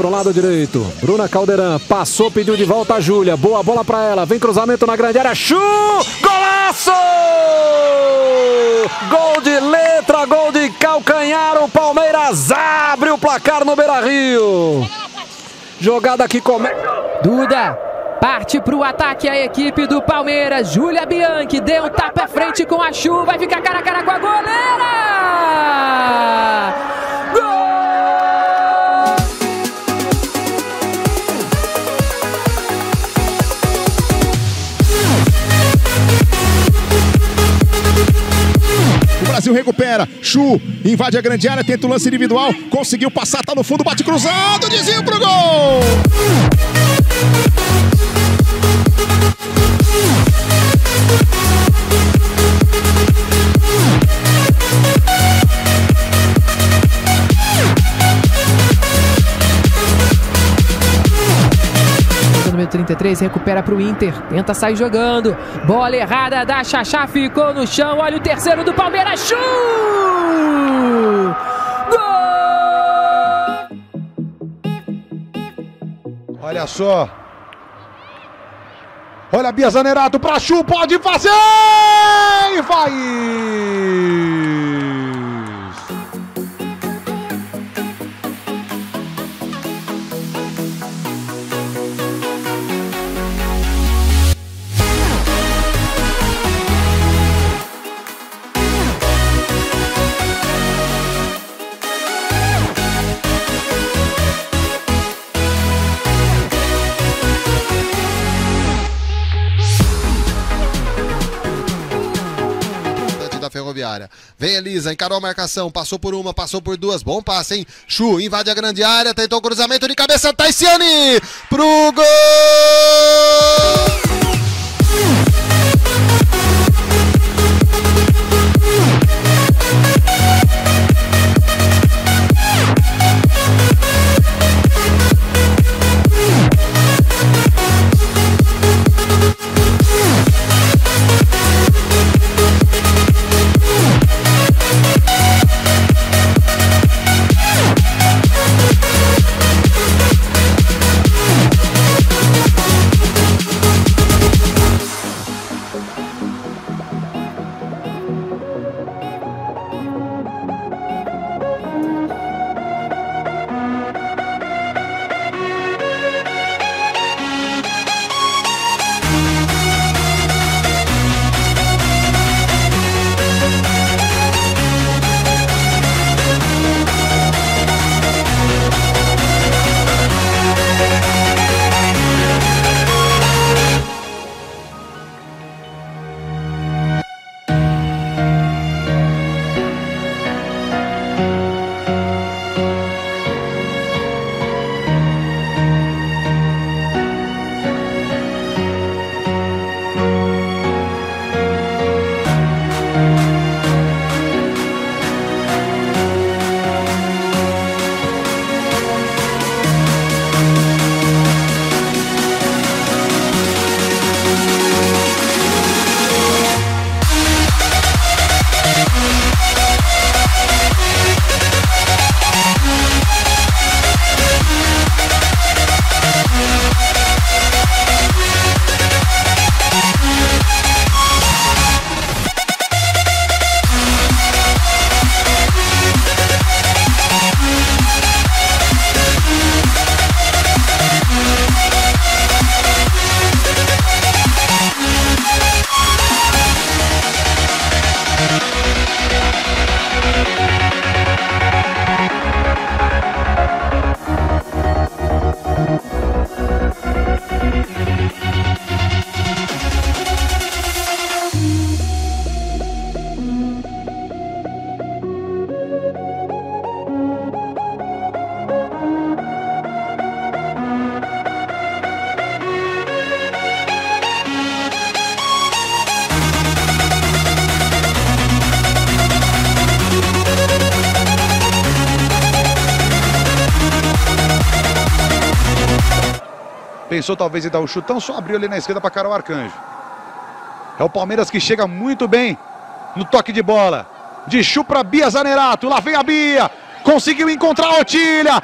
pro lado direito. Bruna Caldeirão passou, pediu de volta a Júlia. Boa bola pra ela. Vem cruzamento na grande área. Chu! Golaço! Gol de letra, gol de calcanhar. O Palmeiras abre o placar no Beira Rio. Jogada que começa. Duda. Parte para o ataque a equipe do Palmeiras. Júlia Bianchi deu um tapa à frente com a Chu. Vai ficar cara a cara com a goleira. Gol! O Brasil recupera. Chu invade a grande área, tenta o lance individual. Conseguiu passar, tá no fundo, bate cruzado. Desvio pro gol! Número 33, recupera para o Inter, tenta sair jogando, bola errada da Chachá, ficou no chão, olha o terceiro do Palmeiras, Chu! Gol! Olha só, olha a Bia Zanerato para Chu, pode fazer! E vai! Ferroviária. Vem Elisa, encarou a marcação, passou por uma, passou por duas, bom passe, hein? Chu invade a grande área, tentou o cruzamento de cabeça, Taisciani pro gol! Pensou talvez em dar um chutão, só abriu ali na esquerda para Carol Arcanjo. É o Palmeiras que chega muito bem no toque de bola. De Chu para Bia Zanerato, lá vem a Bia. Conseguiu encontrar a Otilha.